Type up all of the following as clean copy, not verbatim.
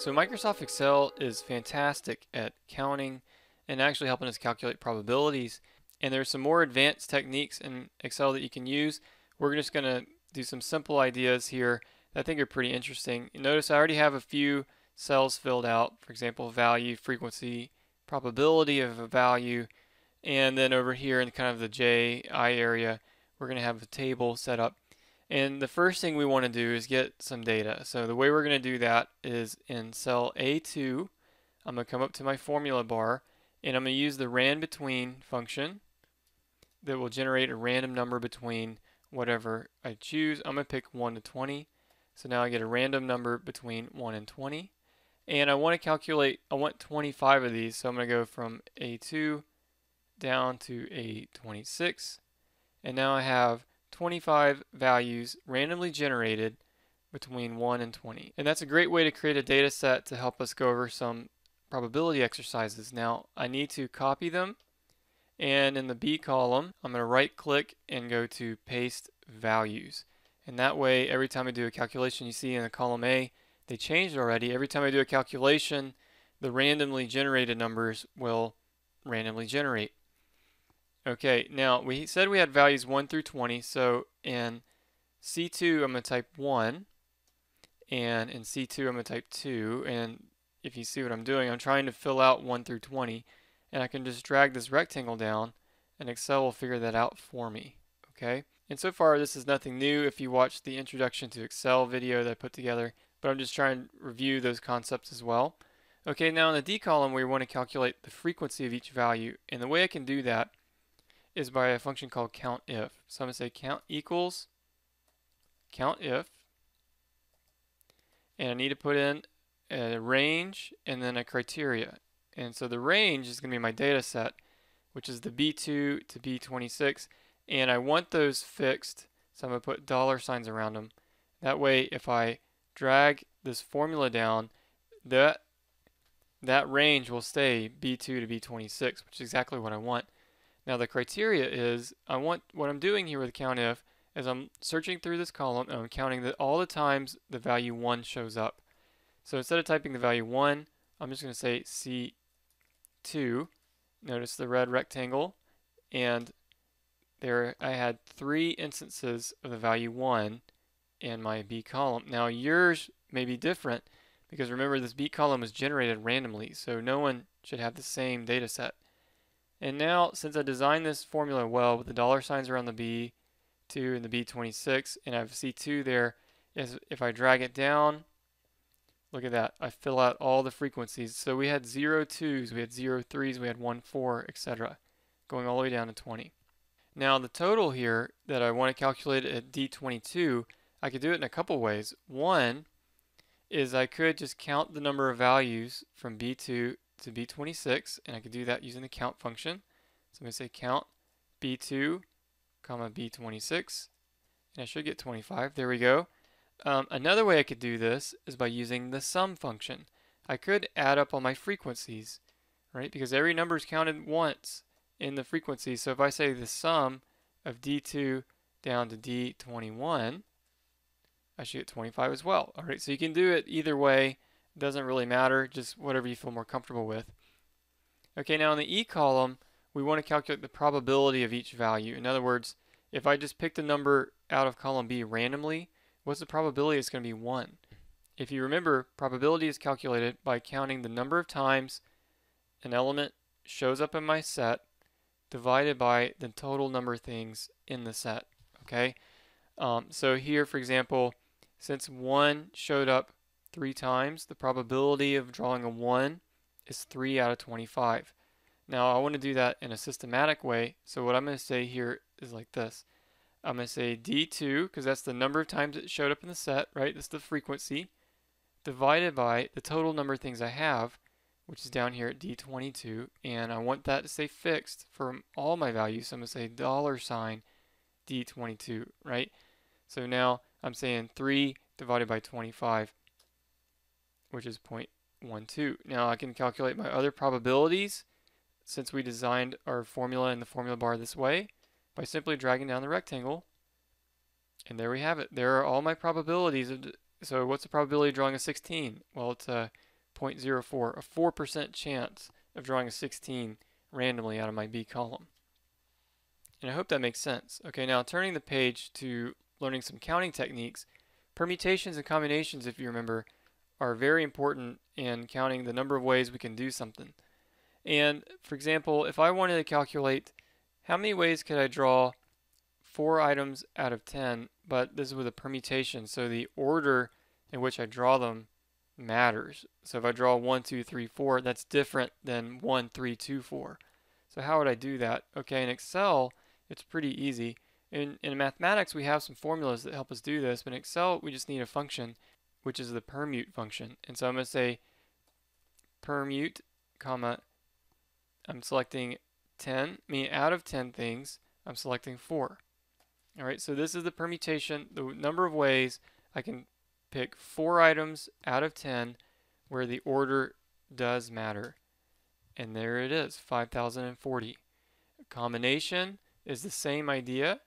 So Microsoft Excel is fantastic at counting and actually helping us calculate probabilities. And there's some more advanced techniques in Excel that you can use. We're just going to do some simple ideas here that I think are pretty interesting. Notice I already have a few cells filled out, for example, value, frequency, probability of a value. And then over here in kind of the JI area, we're going to have a table set up. And the first thing we want to do is get some data. So the way we're going to do that is in cell A2, I'm going to come up to my formula bar, and I'm going to use the RANDBETWEEN function that will generate a random number between whatever I choose. I'm going to pick 1 to 20. So now I get a random number between 1 and 20. And I want to calculate, I want 25 of these. So I'm going to go from A2 down to A26. And now I have 25 values randomly generated between 1 and 20. And that's a great way to create a data set to help us go over some probability exercises. Now I need to copy them, and in the B column I'm going to right click and go to paste values, and that way every time I do a calculation, you see in the column A they changed already. Every time I do a calculation, the randomly generated numbers will randomly generate. Okay, now we said we had values 1 through 20, so in C2 I'm going to type 1, and in C2 I'm going to type 2, and if you see what I'm doing, I'm trying to fill out 1 through 20, and I can just drag this rectangle down, and Excel will figure that out for me. Okay, and so far this is nothing new if you watched the Introduction to Excel video that I put together, but I'm just trying to review those concepts as well. Okay, now in the D column we want to calculate the frequency of each value, and the way I can do that is by a function called COUNTIF. So I'm going to say count equals COUNTIF, and I need to put in a range and then a criteria. And so the range is going to be my data set, which is the B2 to B26, and I want those fixed, so I'm going to put dollar signs around them. That way if I drag this formula down, that range will stay B2 to B26, which is exactly what I want. Now the criteria is, I want, what I'm doing here with COUNTIF is I'm searching through this column and I'm counting all the times the value 1 shows up. So instead of typing the value 1, I'm just going to say C2. Notice the red rectangle, and there I had 3 instances of the value 1 in my B column. Now yours may be different, because remember this B column was generated randomly, so no one should have the same data set. And now, since I designed this formula well with the dollar signs around the B2 and the B26, and I have C2 there, if I drag it down, look at that, I fill out all the frequencies. So we had 0 2s, we had 0 3s, we had 1 4, etc., going all the way down to 20. Now the total here that I want to calculate at D22, I could do it in a couple ways. One is I could just count the number of values from B2 to B26, and I could do that using the count function. So I'm going to say count B2, comma B26, and I should get 25. There we go. Another way I could do this is by using the SUM function. I could add up all my frequencies, right? Because every number is counted once in the frequency. So if I say the sum of D2 down to D21, I should get 25 as well. All right, so you can do it either way. It doesn't really matter, just whatever you feel more comfortable with. Okay, now in the E column, we want to calculate the probability of each value. In other words, if I just picked a number out of column B randomly, what's the probability it's going to be 1? If you remember, probability is calculated by counting the number of times an element shows up in my set divided by the total number of things in the set. Okay, so here, for example, since 1 showed up 3 times, the probability of drawing a 1 is 3 out of 25. Now I want to do that in a systematic way, so what I'm going to say here is like this. I'm going to say D2, because that's the number of times it showed up in the set, right? That's the frequency, divided by the total number of things I have, which is down here at D22, and I want that to stay fixed for all my values, so I'm going to say dollar sign D22, right? So now I'm saying 3 divided by 25, which is 0.12. Now I can calculate my other probabilities, since we designed our formula in the formula bar this way, by simply dragging down the rectangle, and there we have it. There are all my probabilities. So what's the probability of drawing a 16? Well, it's 0.04, a 4% chance of drawing a 16 randomly out of my B column. And I hope that makes sense. Okay, now turning the page to learning some counting techniques. Permutations and combinations, if you remember, are very important in counting the number of ways we can do something. And for example, if I wanted to calculate how many ways could I draw 4 items out of 10, but this is with a permutation, so the order in which I draw them matters. So if I draw 1, 2, 3, 4, that's different than 1, 3, 2, 4. So how would I do that? Okay, in Excel, it's pretty easy. In mathematics, we have some formulas that help us do this, but in Excel, we just need a function, which is the permute function. And so I'm going to say permute, comma, I'm selecting 10, meaning out of 10 things, I'm selecting 4. All right, so this is the permutation, the number of ways I can pick 4 items out of 10 where the order does matter. And there it is, 5,040. A combination is the same idea,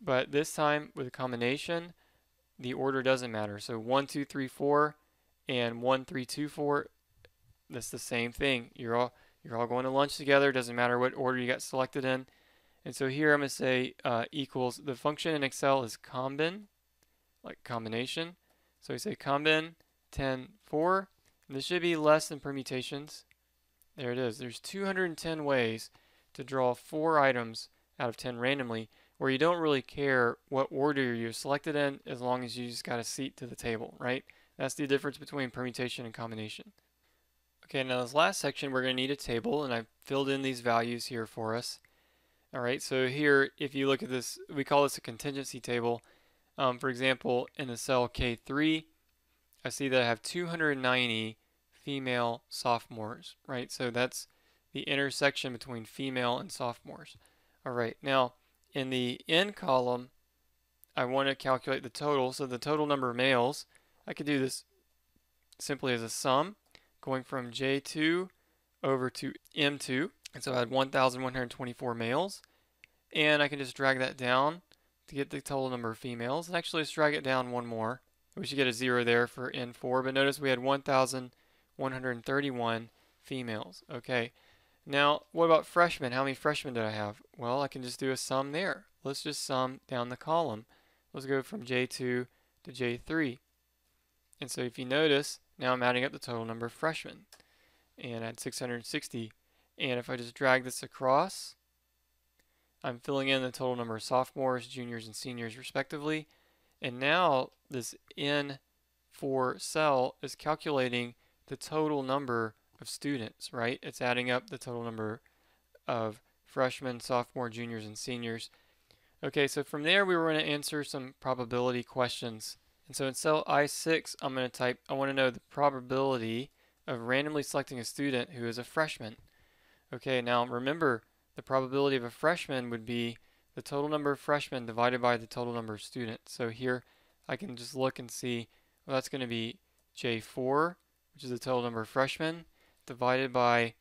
but this time with a combination, the order doesn't matter. So 1, 2, 3, 4 and 1, 3, 2, 4, that's the same thing. You're all going to lunch together, doesn't matter what order you got selected in. And so here I'm going to say equals, the function in Excel is COMBIN, like combination. So we say COMBIN 10, 4, and this should be less than permutations. There it is. There's 210 ways to draw 4 items out of 10 randomly, where you don't really care what order you're selected in as long as you just got a seat to the table, right? That's the difference between permutation and combination. Okay, now this last section we're going to need a table, and I've filled in these values here for us. All right, so here if you look at this, we call this a contingency table. For example, in the cell K3, I see that I have 290 female sophomores, right? So that's the intersection between female and sophomores. All right, now in the N column, I want to calculate the total. So the total number of males, I could do this simply as a sum, going from J2 over to M2. And so I had 1,124 males. And I can just drag that down to get the total number of females. And actually, let's drag it down one more. We should get a 0 there for N4. But notice we had 1,131 females. Okay. Now, what about freshmen? How many freshmen did I have? Well, I can just do a sum there. Let's just sum down the column. Let's go from J2 to J3. And so if you notice, now I'm adding up the total number of freshmen. And I had 660. And if I just drag this across, I'm filling in the total number of sophomores, juniors, and seniors respectively. And now this N4 cell is calculating the total number of students, right? It's adding up the total number of freshmen, sophomore, juniors, and seniors. Okay, so from there we were going to answer some probability questions. And so in cell I6, I'm going to type, I want to know the probability of randomly selecting a student who is a freshman. Okay, now remember, the probability of a freshman would be the total number of freshmen divided by the total number of students. So here I can just look and see, well, that's going to be J4, which is the total number of freshmen, divided by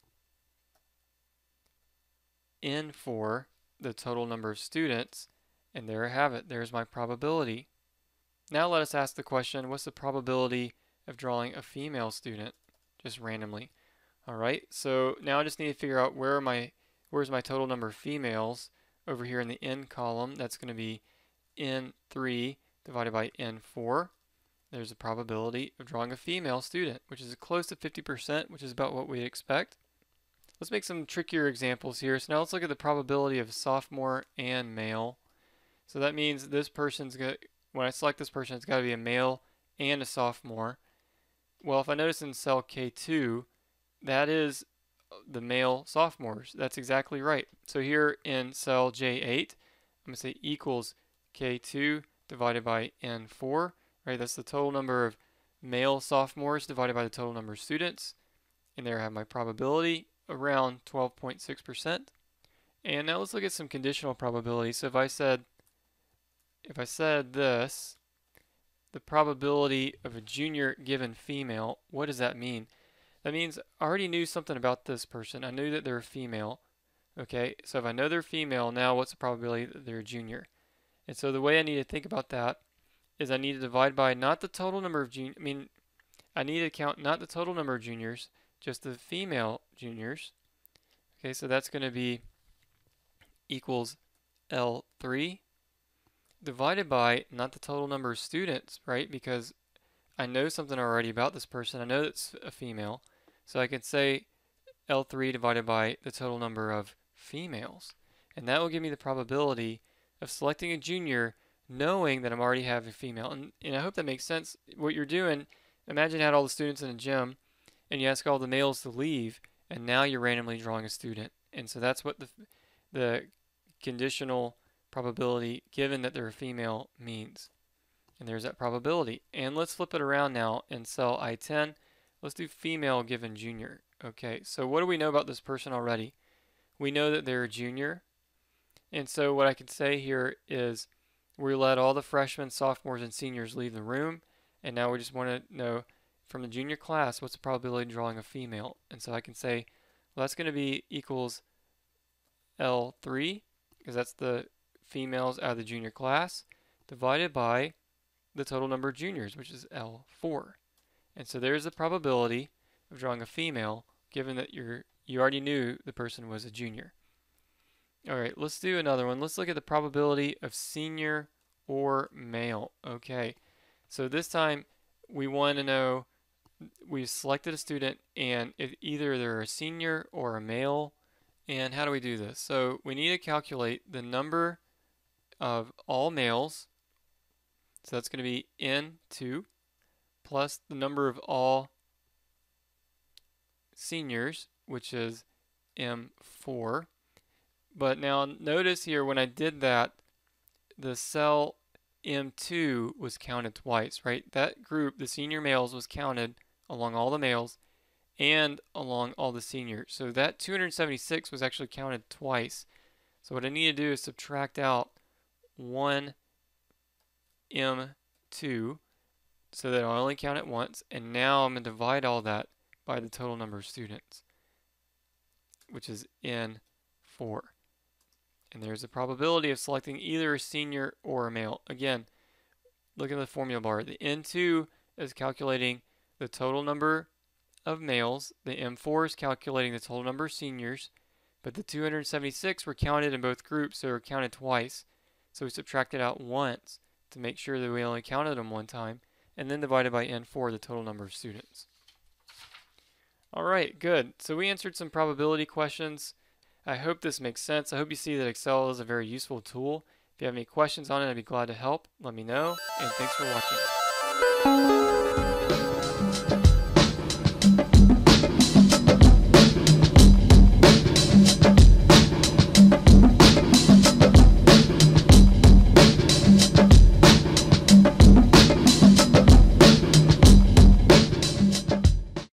N4, the total number of students. And there I have it. There's my probability. Now let us ask the question, what's the probability of drawing a female student just randomly? Alright, so now I just need to figure out where's my total number of females over here in the N column. That's going to be N3 divided by N4. There's a probability of drawing a female student, which is close to 50%, which is about what we expect. Let's make some trickier examples here. So now let's look at the probability of sophomore and male. So that means this person's going to, when I select this person, it's got to be a male and a sophomore. Well, if I notice in cell K2, that is the male sophomores. That's exactly right. So here in cell J8, I'm going to say equals K2 divided by N4. Right, that's the total number of male sophomores divided by the total number of students. And there I have my probability around 12.6%. And now let's look at some conditional probability. So if I said this, the probability of a junior given female, what does that mean? That means I already knew something about this person. I knew that they're a female. Okay, so if I know they're female, now what's the probability that they're a junior? And so the way I need to think about that is I need to divide by not the total number of juniors. I mean, I need to count not the total number of juniors, just the female juniors. Okay, so that's going to be equals L3 divided by not the total number of students, right? Because I know something already about this person. I know it's a female. So I can say L3 divided by the total number of females. And that will give me the probability of selecting a junior knowing that I'm already having a female. And I hope that makes sense. What you're doing, imagine you had all the students in a gym and you ask all the males to leave, and now you're randomly drawing a student. And so that's what the conditional probability given that they're a female means. And there's that probability. And let's flip it around now in cell I10. Let's do female given junior. Okay, so what do we know about this person already? We know that they're a junior. And so what I can say here is we let all the freshmen, sophomores, and seniors leave the room. And now we just want to know from the junior class, what's the probability of drawing a female? And so I can say, well, that's going to be equals L3, because that's the females out of the junior class, divided by the total number of juniors, which is L4. And so there's the probability of drawing a female, given that you already knew the person was a junior. All right, let's do another one. Let's look at the probability of senior or male. Okay, so this time we want to know we've selected a student and if either they're a senior or a male. And how do we do this? So we need to calculate the number of all males. So that's going to be N2 plus the number of all seniors, which is M4. But now notice here when I did that, the cell M2 was counted twice, right? That group, the senior males, was counted along all the males and along all the seniors. So that 276 was actually counted twice. So what I need to do is subtract out 1 M2 so that I only count it once. And now I'm going to divide all that by the total number of students, which is N4. And there's the probability of selecting either a senior or a male. Again, look at the formula bar. The N2 is calculating the total number of males. The M4 is calculating the total number of seniors. But the 276 were counted in both groups, so they were counted twice. So we subtracted out once to make sure that we only counted them one time. And then divided by N4, the total number of students. All right, good. So we answered some probability questions. I hope this makes sense. I hope you see that Excel is a very useful tool. If you have any questions on it, I'd be glad to help. Let me know, and thanks for watching.